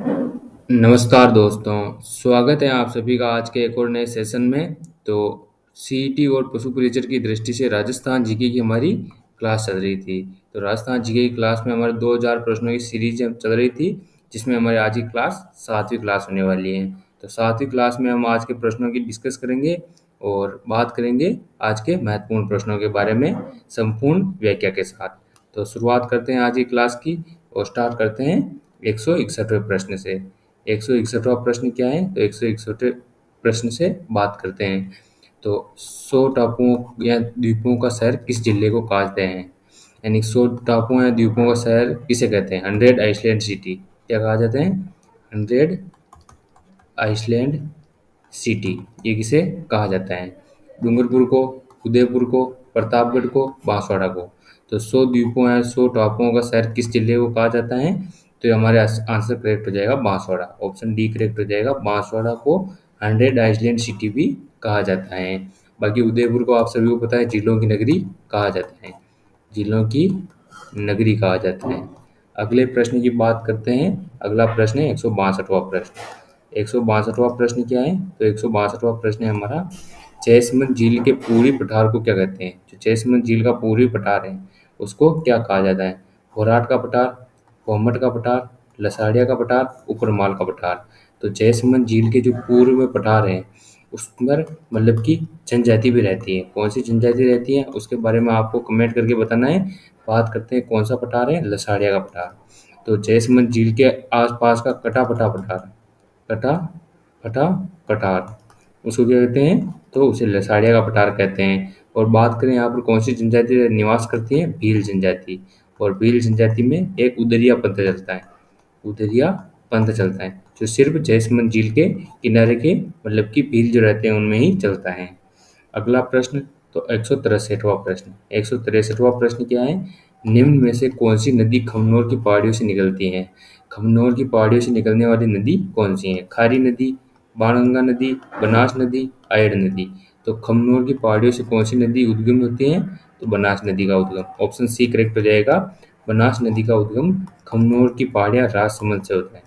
नमस्कार दोस्तों, स्वागत है आप सभी का आज के एक और नए सेशन में। तो सीईटी और पशु परिचर की दृष्टि से राजस्थान जीके की हमारी क्लास चल रही थी। तो राजस्थान जीके की क्लास में हमारे 2000 प्रश्नों की सीरीज चल रही थी, जिसमें हमारी आज की क्लास 7वीं क्लास होने वाली है। तो 7वीं क्लास में हम आज के प्रश्नों की डिस्कस करेंगे और बात करेंगे आज के महत्वपूर्ण प्रश्नों के बारे में संपूर्ण व्याख्या के साथ। तो शुरुआत करते हैं आज की क्लास की और स्टार्ट करते हैं 161वें प्रश्न से। 161वां प्रश्न क्या है? तो 161वें प्रश्न से बात करते हैं। तो 100 टापुओं या द्वीपों का शहर किस जिले को कहते हैं? यानी 100 टापुओं या द्वीपों का शहर किसे कहते हैं? 100 आइसलैंड सिटी क्या कहा जाता है? 100 आइसलैंड सिटी ये किसे कहा जाता है? डूंगरपुर को, उदयपुर को, प्रतापगढ़ को, बांसवाड़ा को। तो 100 द्वीपों या 100 टापुओं का शहर किस जिले को कहा जाता है? तो हमारे आंसर करेक्ट हो जाएगा बांसवाड़ा, ऑप्शन डी करेक्ट हो जाएगा। बांसवाड़ा को 100 आइसलैंड सिटी भी कहा जाता है। बाकी उदयपुर को आप सभी को पता है झीलों की नगरी कहा जाता है, झीलों की नगरी कहा जाता है। अगले प्रश्न की बात करते हैं। अगला प्रश्न है 162वां प्रश्न। 162वां प्रश्न क्या है? तो 162वां प्रश्न है हमारा चयसमंद झील के पूरी पठार को क्या कहते हैं? जो चयसमंद झील का पूरी पठार है उसको क्या कहा जाता है? होराट का पठार, कोमट का पठार, लसाड़िया का पठार, ऊपरमाल का पठार। तो चयसमंद झील के जो पूर्व में पठार है उस पर मतलब कि जनजाति भी रहती है। कौन सी जनजाति रहती है उसके बारे में आपको कमेंट करके बताना है। बात करते हैं कौन सा पठार है? लसाड़िया का पठार। तो चयसमंद झील के आसपास का कटा फटा पठार उसको क्या कहते हैं? तो उसे लसाड़िया का पठार कहते हैं। और बात करें यहाँ पर कौन सी जनजाति निवास करती है? भील जनजाति। और भील जनजाति में एक उदरिया पंथ चलता है, जो सिर्फ जयसमंद झील के किनारे के मतलब कि भील जो रहते हैं उनमें ही चलता है। अगला प्रश्न तो 163वां प्रश्न। 163वां प्रश्न क्या है? निम्न में से कौन सी नदी खमनोर की पहाड़ियों से निकलती है? खमनोर की पहाड़ियों से निकलने वाली नदी कौन सी है? खारी नदी, बाणगंगा नदी, बनास नदी, आयड़ नदी। तो खमनोर की पहाड़ियों से कौन सी नदी उद्गम होती है? तो बनास नदी का उद्गम, ऑप्शन सी करेक्ट हो जाएगा। बनास नदी का उद्गम खमनोर की पहाड़ियाँ राजसमंद से होता है,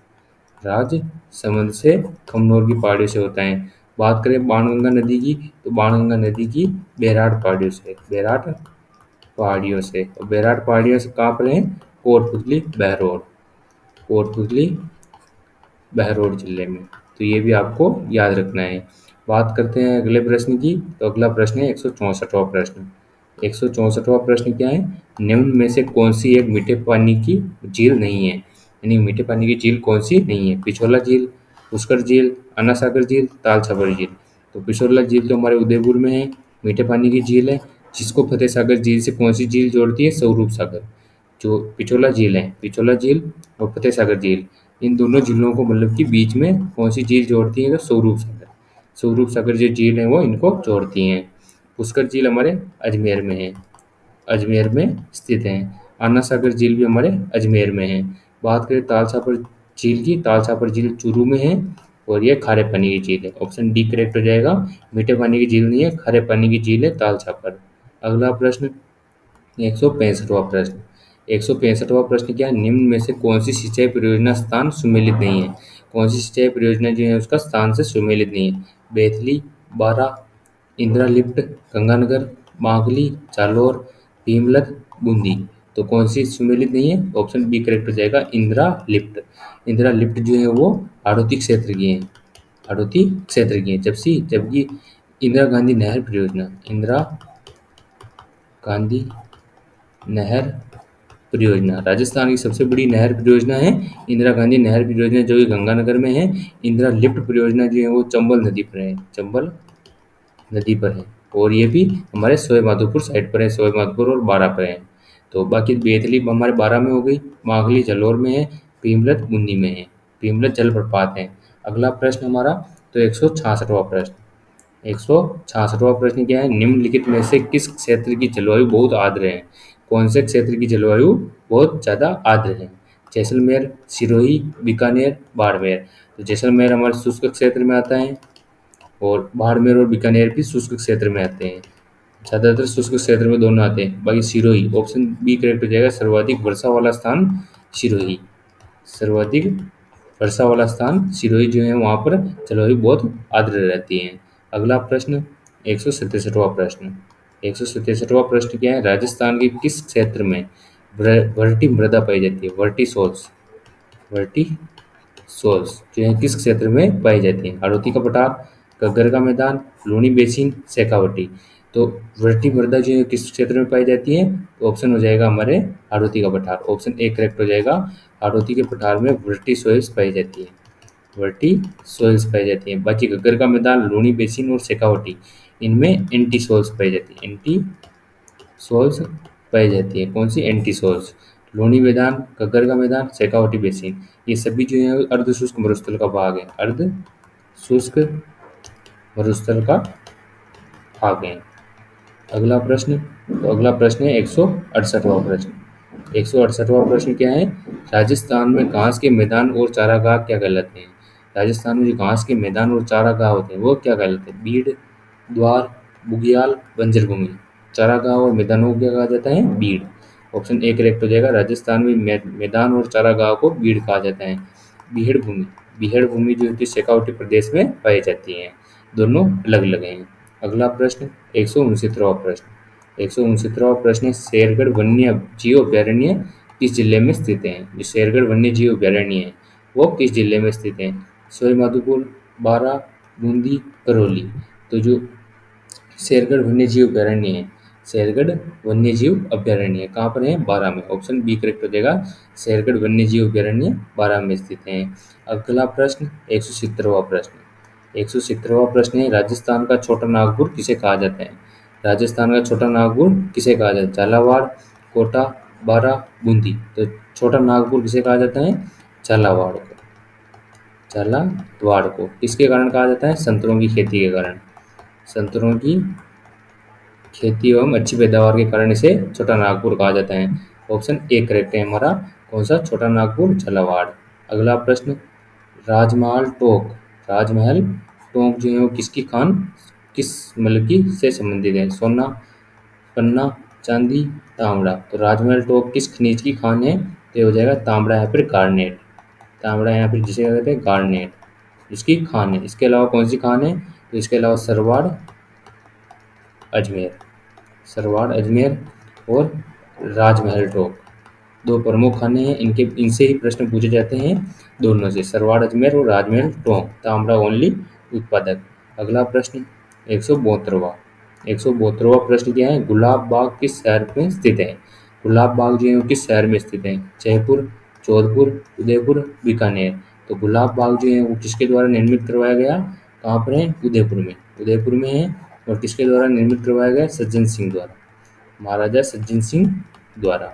राजसमंद से खमनोर की पहाड़ियों से होता है। बात करें बाणगंगा नदी की, तो बाणगंगा नदी की बैराट पहाड़ियों से, और बैराट पहाड़ियों से कहाँ पर है? कोटपुतली बहरोड, जिले में। तो ये भी आपको याद रखना है। बात करते हैं अगले प्रश्न की। तो अगला प्रश्न है 164वां प्रश्न। 164वां प्रश्न क्या है? निम्न में से कौन सी एक मीठे पानी की झील नहीं है? यानी मीठे पानी की झील कौन सी नहीं है? पिछोला झील, पुष्कर झील, अनासागर झील, ताल छापर झील। तो पिछोला झील तो हमारे उदयपुर में है, मीठे पानी की झील है, जिसको फतेह सागर झील से कौन सी झील जोड़ती है? स्वरूप सागर। जो पिछोला झील है, पिछोला झील और फतेह सागर झील, इन दोनों झीलों को मतलब कि बीच में कौन सी झील जोड़ती है? तो स्वरूप सागर। स्वरूप सागर जो झील है वो इनको जोड़ती हैं। पुष्कर झील हमारे अजमेर में है, अजमेर में स्थित है। आना सागर झील भी हमारे अजमेर में है। बात करें ताल छापर झील की, ताल छापर झील चूरू में है और ये खारे पानी की झील है, ऑप्शन डी करेक्ट हो जाएगा। मीठे पानी की झील नहीं है, खारे पानी की झील है ताल छापर। अगला प्रश्न 165वां प्रश्न। 165वां प्रश्न क्या है? निम्न में से कौन सी सिंचाई परियोजना स्थान सुमेलित नहीं है? कौन सी सिंचाई परियोजना जो है उसका स्थान से सुमेलित नहीं है? बेतली, बारां, इंदिरा लिफ्ट, गंगानगर, मांगली, चालोर, पीमलत, बूंदी। तो कौन सी सुमेलित नहीं है? ऑप्शन बी करेक्ट हो जाएगा, इंदिरा लिफ्ट। इंदिरा लिफ्ट जो है वो हाड़ौती क्षेत्र की है, जबकि इंदिरा गांधी नहर परियोजना, राजस्थान की सबसे बड़ी नहर परियोजना है इंदिरा गांधी नहर परियोजना, जो कि गंगानगर में है। इंदिरा लिफ्ट परियोजना जो है वो चंबल नदी पर है, और ये भी हमारे सवाईमाधोपुर साइड पर है, सवाईमाधोपुर और बारां पर है। तो बाकी बेतली हमारे बारां में हो गई, मांगली जलोर में है, पीमलत बूंदी में है, पीमलत जलप्रपात है। अगला प्रश्न हमारा तो 166वां प्रश्न। 166वां प्रश्न क्या है? निम्नलिखित में से किस क्षेत्र की जलवायु बहुत आर्द्र है? कौन से क्षेत्र की जलवायु बहुत ज़्यादा आर्द्र है? जैसलमेर, सिरोही, बीकानेर, बाड़मेर। तो जैसलमेर हमारे शुष्क क्षेत्र में आता है और बाड़मेर और बीकानेर भी शुष्क क्षेत्र में आते हैं, ज़्यादातर शुष्क क्षेत्र में दोनों आते हैं। बाकी सिरोही, ऑप्शन बी करेक्ट हो जाएगा। सर्वाधिक वर्षा वाला स्थान सिरोही, सर्वाधिक वर्षा वाला स्थान सिरोही जो है वहाँ पर जलवायु बहुत आर्द्र रहती है। अगला प्रश्न 167वां प्रश्न। 167वां प्रश्न क्या है? राजस्थान के किस क्षेत्र में वर्टी मृदा पाई जाती है? वर्टी सोल्स जो है किस क्षेत्र में पाई जाती है? हाड़ौती का पठार, गग्गर का मैदान, लूणी बेसिन, शेकावटी। तो वर्टी मृदा जो है किस क्षेत्र में पाई जाती है? ऑप्शन हो जाएगा हमारे हाड़ौती का पठार। ऑप्शन ए करेक्ट हो जाएगा। हाड़ौती के पठार में वर्टी सोइल्स पाई जाती है, वर्टी सोइल्स पाई जाती है। बाकी गग्गर का मैदान, लूणी बेसिन और शेकावटी इनमें एंटी सोल्स पाई जाती है। एंटी सोल्स पाई जाती है। कौन सी एंटी सोल्स? लूणी मैदान, गग्गर का मैदान, शेकावटी बेसिन, ये सभी जो है अर्ध शुष्क मरुस्थल का भाग है, अर्ध शुष्क मरुस्थल का भाग है। अगला प्रश्न, तो अगला प्रश्न है 168वां प्रश्न। 168वां प्रश्न क्या है? राजस्थान में घास के मैदान और चारागाह क्या कहलाते हैं? राजस्थान में जो घास के मैदान और चारागाह होते हैं वो क्या कहलाते हैं? बीड़, द्वार, बुग्याल, बंजरभूमि। चारागाह और मैदानों को क्या कहा जाता है? बीड़। ऑप्शन ए करेक्ट हो जाएगा। राजस्थान में मैदान और चारागाह को बीड़ कहा जाता है। बीहड़ भूमि जो है शेकावटी प्रदेश में पाई जाती है। दोनों अलग अलग हैं। अगला प्रश्न 169वां प्रश्न। 169वां प्रश्न, शेरगढ़ वन्य जीव अभ्यारण्य किस जिले में स्थित है? जो शेरगढ़ वन्य जीव अभ्यारण्य है वो किस जिले में स्थित है? सवाईमाधोपुर, बारां, बूंदी, करौली। तो जो शेरगढ़ वन्य जीव अभ्यारण्य है, शेरगढ़ वन्यजीव अभ्यारण्य कहाँ पर है? बारां में। ऑप्शन बी करेक्ट हो जाएगा। शेरगढ़ वन्यजीव अभ्यारण्य बारां में स्थित है। अगला प्रश्न 170वां प्रश्न। 170वां प्रश्न है, राजस्थान का छोटा नागपुर किसे कहा जाता है? राजस्थान का छोटा नागपुर किसे कहा जाता है? झालावाड़, कोटा, बारां, बूंदी। तो छोटा नागपुर किसे कहा जाता है? झालावाड़ को किसके कारण कहा जाता है? संतरों की खेती के कारण। संतरों की खेती एवं अच्छी पैदावार के कारण इसे छोटा नागपुर कहा जाता है। ऑप्शन ए करेक्ट है हमारा। कौन सा? छोटा नागपुर, झालावाड़। अगला प्रश्न, राजमहल टोंक जो है वो किसकी खान किस मतलब की से संबंधित है? सोना, पन्ना, चांदी, तांबड़ा। तो राजमहल टोंक किस खनिज की खान है? तो ये हो जाएगा तांबड़ा या फिर गार्नेट। तांबड़ा या फिर जिसे कहते हैं गार्नेट, इसकी खान है। इसके अलावा कौन सी खान है? तो इसके अलावा सरवाड़ अजमेर और राजमहल टोंक, दो प्रमुख खाने हैं। इनके इनसे ही प्रश्न पूछे जाते हैं, दोनों से, सरवाड़ अजमेर और राजमहल टोंक। तांबड़ा ओनली उत्पादक। अगला प्रश्न 172वां प्रश्न क्या है? गुलाब बाग किस शहर में स्थित है? गुलाब बाग जो है वो किस शहर में स्थित है? जयपुर, जोधपुर, उदयपुर, बीकानेर। तो गुलाब बाग जो है वो किसके द्वारा निर्मित करवाया गया? कहाँ पर है? उदयपुर में है। और किसके द्वारा निर्मित करवाया गया? सज्जन सिंह द्वारा, महाराजा सज्जन सिंह द्वारा।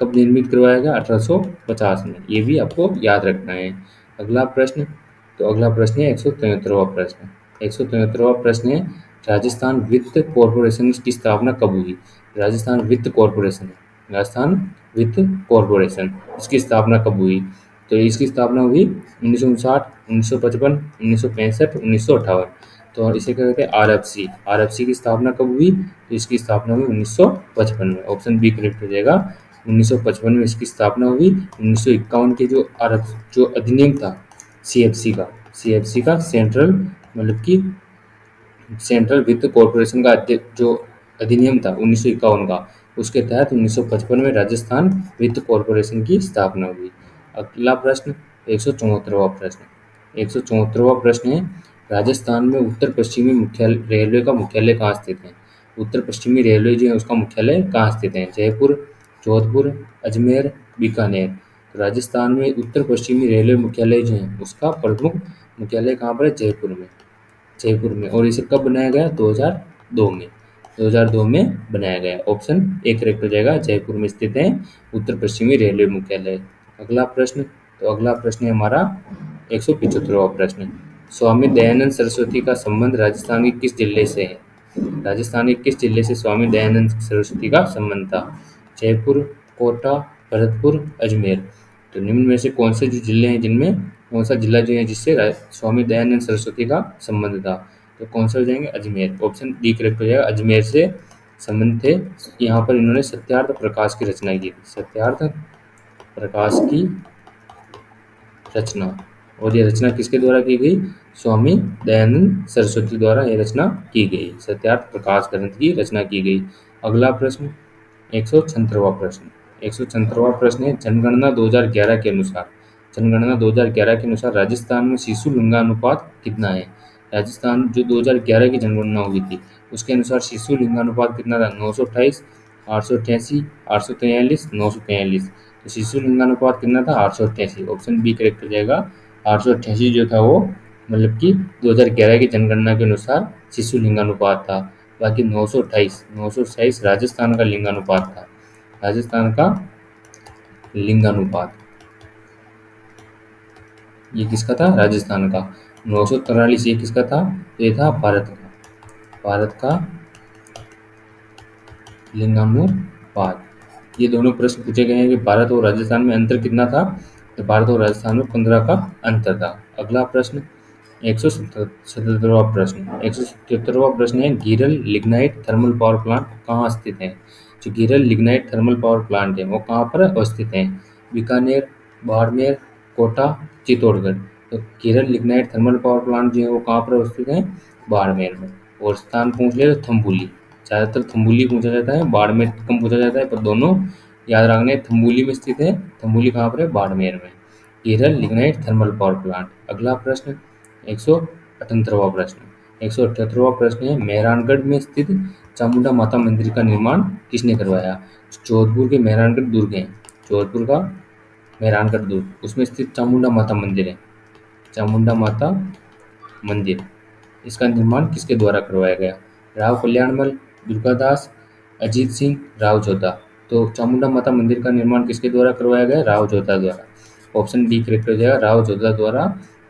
कब निर्मित करवाया गया? 1850 में। ये भी आपको याद रखना है। अगला प्रश्न, तो अगला प्रश्न है 173वां प्रश्न। 173वां प्रश्न है, राजस्थान वित्त कॉरपोरेशन की स्थापना कब हुई? राजस्थान वित्त कॉरपोरेशन इसकी स्थापना कब हुई? तो इसकी स्थापना हुई 1959, 1955, 1965, 1958। तो इसे क्या कहते हैं? आरएफसी की स्थापना कब हुई? तो इसकी स्थापना हुई 1955 में। ऑप्शन बी करेक्ट हो जाएगा। 1955 में इसकी स्थापना हुई। 1951 के जो अधिनियम था सीएफसी का सेंट्रल मतलब कि सेंट्रल वित्त कॉरपोरेशन का जो अधिनियम था 1951 का, उसके तहत 1955 में राजस्थान वित्त कॉरपोरेशन की स्थापना हुई। अगला प्रश्न 174वां प्रश्न। 174वां प्रश्न है, राजस्थान में उत्तर पश्चिमी रेलवे का मुख्यालय कहाँ स्थित है? उत्तर पश्चिमी रेलवे जो है उसका मुख्यालय कहाँ स्थित है? जयपुर, जोधपुर, अजमेर, बीकानेर। तो राजस्थान में उत्तर पश्चिमी रेलवे मुख्यालय जो है उसका प्रमुख मुख्यालय कहाँ पर है? जयपुर में। और इसे कब बनाया गया? 2002 में। 2002 में बनाया गया। ऑप्शन ए करेक्ट हो जाएगा। जयपुर में स्थित है उत्तर पश्चिमी रेलवे मुख्यालय। अगला प्रश्न, तो अगला प्रश्न है हमारा 175वां प्रश्न। स्वामी दयानंद सरस्वती का संबंध राजस्थान के किस जिले से है? राजस्थान के किस जिले से स्वामी दयानंद सरस्वती का संबंध था? जयपुर, कोटा, भरतपुर, अजमेर। तो निम्न में से कौन से जो जिले हैं, जिनमें कौन सा जिला जो है जिससे स्वामी दयानंद सरस्वती का संबंध था? तो कौन सा हो जाएंगे? अजमेर। ऑप्शन डी करेक्ट हो जाएगा। अजमेर से संबंध थे। यहाँ पर इन्होंने सत्यार्थ प्रकाश की रचना और यह रचना किसके द्वारा की गई? स्वामी दयानंद सरस्वती द्वारा यह रचना की गई। सत्यार्थ प्रकाश ग्रंथ की रचना की गई। अगला प्रश्न 176वां प्रश्न। 176वां प्रश्न है जनगणना 2011 के अनुसार, जनगणना 2011 के अनुसार राजस्थान में शिशु लिंगानुपात कितना है? राजस्थान जो 2011 की जनगणना हुई थी उसके अनुसार शिशु लिंगानुपात कितना था? 928, 888, 843, 943। तो शिशु लिंगानुपात कितना था? 888। ऑप्शन बी करेक्ट हो जाएगा। 888 जो था वो मतलब कि 2011 की जनगणना के अनुसार शिशु लिंगानुपात था। बाकी 928 राजस्थान का लिंगानुपात था, राजस्थान का लिंगानुपात ये किसका था? राजस्थान का। 943 ये किसका था? ये था भारत का, भारत का लिंगानुपात। ये दोनों प्रश्न पूछे गए हैं कि भारत और राजस्थान में अंतर कितना था, तो भारत और राजस्थान में 15 का अंतर था। अगला प्रश्न 177वां प्रश्न। 177वां प्रश्न है गिरल लिग्नाइट थर्मल पावर प्लांट कहाँ स्थित है? जो गिरल लिग्नाइट थर्मल पावर प्लांट है वो कहाँ पर अवस्थित है? बीकानेर, बाड़मेर, कोटा, चित्तौड़गढ़। तो गिरल लिग्नाइट थर्मल पावर प्लांट जो है वो कहाँ पर अवस्थित है? बाड़मेर में। और स्थान पूछ ले तो थम्बोली, ज़्यादातर थम्बोली पूछा जाता है, बाड़मेर कम पूछा जाता है, पर दोनों याद रखने। थम्बोली में स्थित है, थम्बोली कहाँ पर है? बाड़मेर में। गिरल लिग्नाइट थर्मल पावर प्लांट। अगला प्रश्न 178वां प्रश्न। 178वां प्रश्न है मेहरानगढ़ में स्थित चामुंडा माता मंदिर का निर्माण किसने करवाया? जोधपुर के मेहरानगढ़ दुर्ग है, जोधपुर का मेहरानगढ़ दुर्ग, उसमें स्थित चामुंडा माता मंदिर है, चामुंडा माता मंदिर, इसका निर्माण किसके द्वारा करवाया गया? राव कल्याणमल, दुर्गादास, अजीत सिंह, राव जोधा। तो चामुंडा माता मंदिर का निर्माण किसके द्वारा करवाया गया? राव जोधा द्वारा। ऑप्शन डी करेक्ट हो जाएगा। राव जोधा द्वारा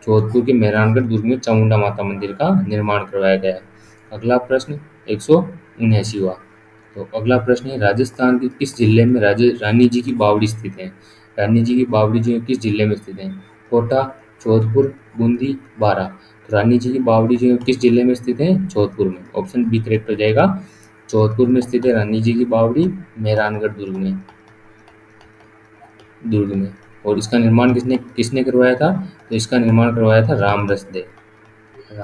जोधपुर के मेहरानगढ़ दुर्ग में चामुंडा माता मंदिर का निर्माण करवाया गया है। अगला प्रश्न 179वां। तो अगला प्रश्न है राजस्थान के किस जिले में रानी जी की बावड़ी स्थित है? रानी जी की बावड़ी जो है किस जिले में स्थित है? कोटा, जोधपुर, बूंदी, बारां। तो रानी जी की बावड़ी जो है किस जिले में स्थित है? जोधपुर में। ऑप्शन बी करेक्ट हो जाएगा। जोधपुर में स्थित है रानी जी की बावड़ी, मेहरानगढ़ दुर्ग में। और इसका निर्माण किसने करवाया था? तो इसका निर्माण करवाया था रामरस दे। और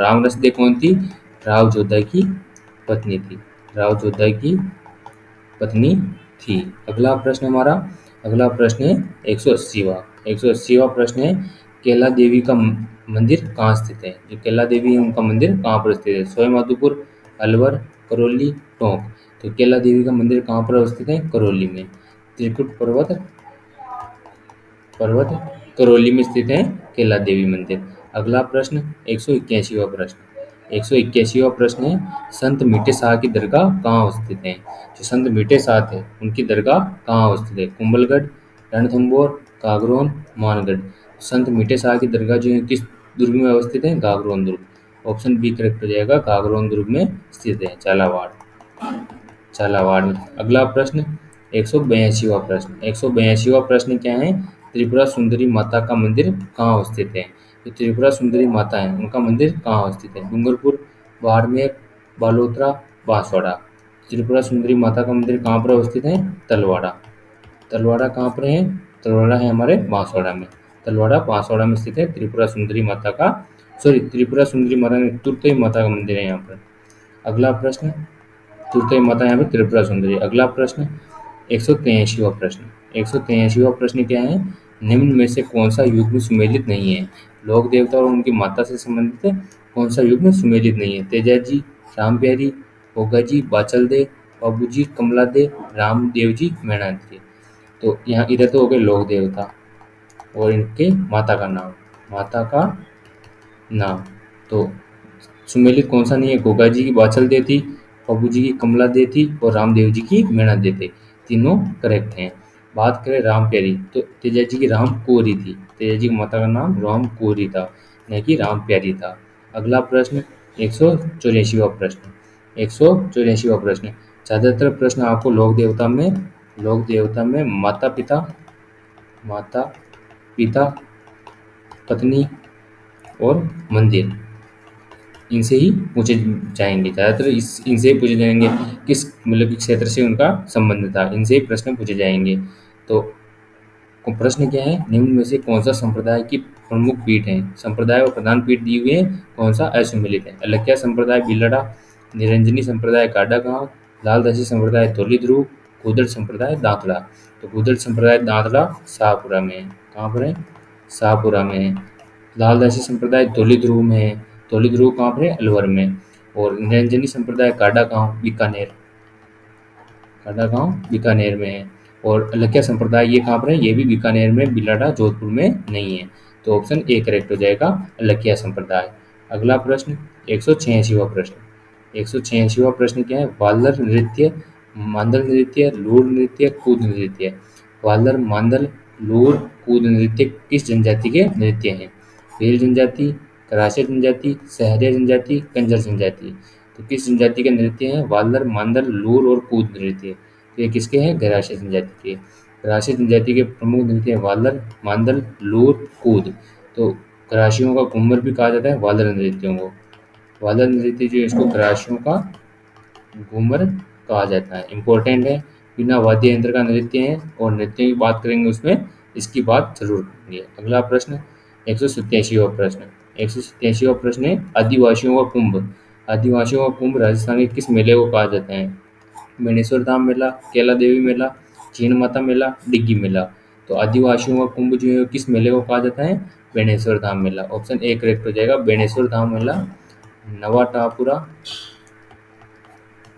रामरस दे कौन थी? राव जोधा की पत्नी थी, राव जोधा की पत्नी थी। अगला प्रश्न हमारा, अगला प्रश्न है 180वां प्रश्न है केला देवी का मंदिर कहाँ स्थित है? जो केला देवी है उनका मंदिर कहाँ पर स्थित है? सवाईमाधोपुर, अलवर, करौली, टोंक। तो केला देवी का मंदिर कहाँ पर अवस्थित है? करौली में। त्रिकुट पर्वत करौली में स्थित है केला देवी मंदिर। अगला प्रश्न 181वां प्रश्न। 181वां प्रश्न है संत मीठे शाह की दरगाह कहाँ अवस्थित है? जो संत मीठे शाह थे उनकी दरगाह कहाँ अवस्थित है? कुंभलगढ़, रणथंबोर, गागरोन, मानगढ़। संत मीठे शाह की दरगाह जो है किस दुर्ग में अवस्थित है? गागरोन दुर्ग। ऑप्शन बी करेक्ट हो जाएगा। गागरोन दुर्ग में स्थित है, झालावाड़ में। अगला प्रश्न 182वां प्रश्न। 182वां प्रश्न क्या है? त्रिपुरा सुंदरी माता का मंदिर कहाँ अवस्थित है? जो त्रिपुरा सुंदरी माता है उनका मंदिर कहाँ अवस्थित है? डूंगरपुर, बाड़मेर, बालोतरा, बांसवाड़ा। त्रिपुरा सुंदरी माता का मंदिर कहाँ पर अवस्थित है? तलवाड़ा कहाँ पर है? तलवाड़ा है हमारे बांसवाड़ा में, तलवाड़ा बांसवाड़ा में स्थित है त्रिपुरा सुंदरी माता ने तुरतई माता का मंदिर है यहाँ पर। अगला प्रश्न तुरतई माता यहाँ पर त्रिपुरा सुंदरी। अगला प्रश्न 183वां प्रश्न। 183वां प्रश्न क्या है? निम्न में से कौन सा युग्म सुमेलित नहीं है? लोक देवता और उनकी माता से संबंधित कौन सा युग्म सुमेलित नहीं है? तेजाजी, राम प्यारी, ओगाजी, बाचल दे, बाबूजी, कमला दे, रामदेव जी, मेहरानगढ़। तो यहाँ इधर तो हो गए लोक देवता और इनके माता का नाम। तो सुमेलित कौन सा नहीं है? गोगाजी की बाचल दे थी, बाबूजी की कमला दे थी और रामदेव जी की मेहरानगढ़ थे, तीनों करेक्ट हैं। बात करें राम प्यारी, तो तेजाजी की राम कोरी थी, तेजाजी की माता का नाम राम कोरी था, न कि राम प्यारी था। अगला प्रश्न 184वां प्रश्न। 184वां प्रश्न ज़्यादातर प्रश्न आपको लोक देवता में माता पिता, पत्नी और मंदिर, इनसे ही पूछे जाएंगे, ज़्यादातर इनसे ही पूछे जाएंगे। किस क्षेत्र से उनका संबंध था, इनसे ही प्रश्न पूछे जाएंगे। तो प्रश्न क्या है, निम्न में से कौन सा संप्रदाय की प्रमुख पीठ है, संप्रदाय और प्रधान पीठ दिए हुए हैं, कौन सा असुमिलित है। अलक्या संप्रदाय बिलड़ा, निरंजनी संप्रदाय काडा गांव, लालदासी संप्रदाय तोली ध्रुव, गोदड़ संप्रदाय दांतड़ा। तो गोदड़ संप्रदाय दांतड़ा शाहपुरा में है, कहाँ पर है, शाहपुरा में है। लालदासी संप्रदाय तोली ध्रुव में है, तोली ध्रुव कहाँ पर है, अलवर में। और निरंजनी संप्रदाय काडा गांव बीकानेर, काडा गांव बीकानेर में है। और अलक्या संप्रदाय ये कहाँ पर है, ये भी बीकानेर में, बिलाडा जोधपुर में नहीं है। तो ऑप्शन ए करेक्ट हो जाएगा, अलक्या संप्रदाय। अगला प्रश्न 186वां प्रश्न, 186वां प्रश्न क्या है, वाल्लर नृत्य, मांदल नृत्य, लोर नृत्य, कूद नृत्य। वाल्लर, मांदल, लोर, कूद नृत्य किस जनजाति के नृत्य हैं, भील जनजाति, कराशिया जनजाति, सहरिया जनजाति, कंजर जनजाति। तो किस जनजाति के नृत्य हैं वाल्लर, मांदल, लोर और कूद नृत्य, तो ये किसके हैं, गराशिया जनजाति के। गराशिया जनजाति के प्रमुख नृत्य हैं वाल्लर, मांदल, लोर, कूद। तो गराशियों का घूमर भी कहा जाता है वाल्लर नृत्यों को, वाल्लर नृत्य जो इसको गराशियों का घूमर कहा जाता है। इम्पोर्टेंट है, बिना वाद्य यंत्र का नृत्य है, और नृत्यों की बात करेंगे उसमें इसकी बात जरूर करेंगे। अगला प्रश्न 187वां प्रश्न, 187वां प्रश्न है आदिवासियों का कुंभ। आदिवासियों का कुंभ राजस्थान के किस मेले को कहा जाता है, मेनेश्वर धाम मेला, केला देवी मेला, चीन माता मेला, डिग्गी मेला। तो आदिवासियों का कुंभ जो है किस मेले को कहा जाता है, बेणेश्वर धाम मेला। ऑप्शन ए करेक्ट हो जाएगा, बेणेश्वर धाम मेला, नवाटापुरा,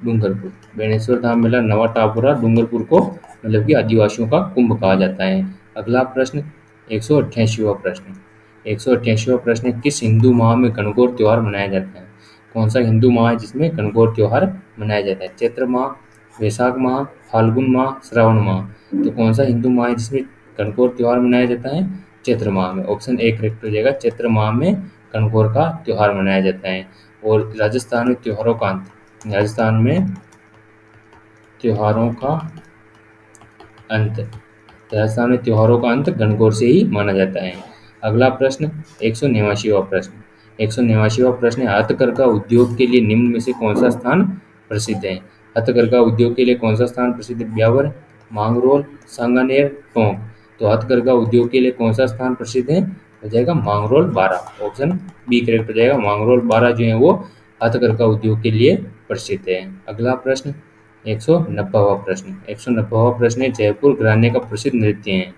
डूंगरपुर। बेणेश्वर धाम मेला, नवाटापुरा, डूंगरपुर को मतलब कि आदिवासियों का कुंभ कहा जाता है। अगला प्रश्न 188वां प्रश्न, 188वां प्रश्न है किस हिंदू माह में गणगौर त्यौहार मनाया जाता है, कौन सा हिंदू माह है जिसमें गणगौर त्यौहार मनाया जाता है, चैत्र माह, वैशाख माह, फाल्गुन माह, श्रावण माह। तो कौन सा हिंदू माह है जिसमें गणगौर त्यौहार मनाया जाता है, चैत्र माह में। ऑप्शन ए करेक्ट हो जाएगा, चैत्र माह में गणगौर का त्यौहार मनाया जाता है। और राजस्थान में त्योहारों का अंत, राजस्थान में त्योहारों का अंत, राजस्थान में त्योहारों का अंत गणगौर से ही माना जाता है। अगला प्रश्न 189वां प्रश्न, 189वां प्रश्न है हथकरघा का उद्योग के लिए निम्न में से कौन सा स्थान प्रसिद्ध है। हथकरघा का उद्योग के लिए कौन सा स्थान प्रसिद्ध है, ब्यावर, मांगरोल, सांगानेर, टोंक। तो हथकरघा का उद्योग के लिए कौन सा स्थान प्रसिद्ध है, हो जाएगा Mangrol, Baran. Option B correct हो जाएगा, मांगरोल, बारां जो है वो हथकरघा का उद्योग के लिए प्रसिद्ध है। अगला प्रश्न 190वां प्रश्न, 190वां प्रश्न है जयपुर घराने का प्रसिद्ध नृत्य है।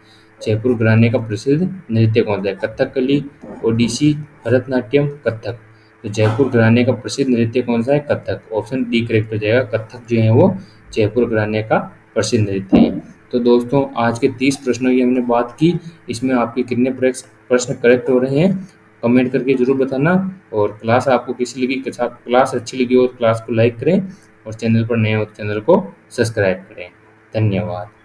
जयपुर घराने का प्रसिद्ध नृत्य कौन सा है, कथकली, ओडिसी, भरतनाट्यम, कथक। तो जयपुर घराने का प्रसिद्ध नृत्य कौन सा है, कथक। ऑप्शन डी करेक्ट हो जाएगा, कथक जो है वो जयपुर घराने का प्रसिद्ध नृत्य है। तो दोस्तों आज के 30 प्रश्नों की हमने बात की, इसमें आपके कितने प्रश्न करेक्ट हो रहे हैं कमेंट करके जरूर बताना। और क्लास आपको कैसी लगी, क्लास अच्छी लगी हो तो क्लास को लाइक करें, और चैनल पर नए हो तो चैनल को सब्सक्राइब करें। धन्यवाद।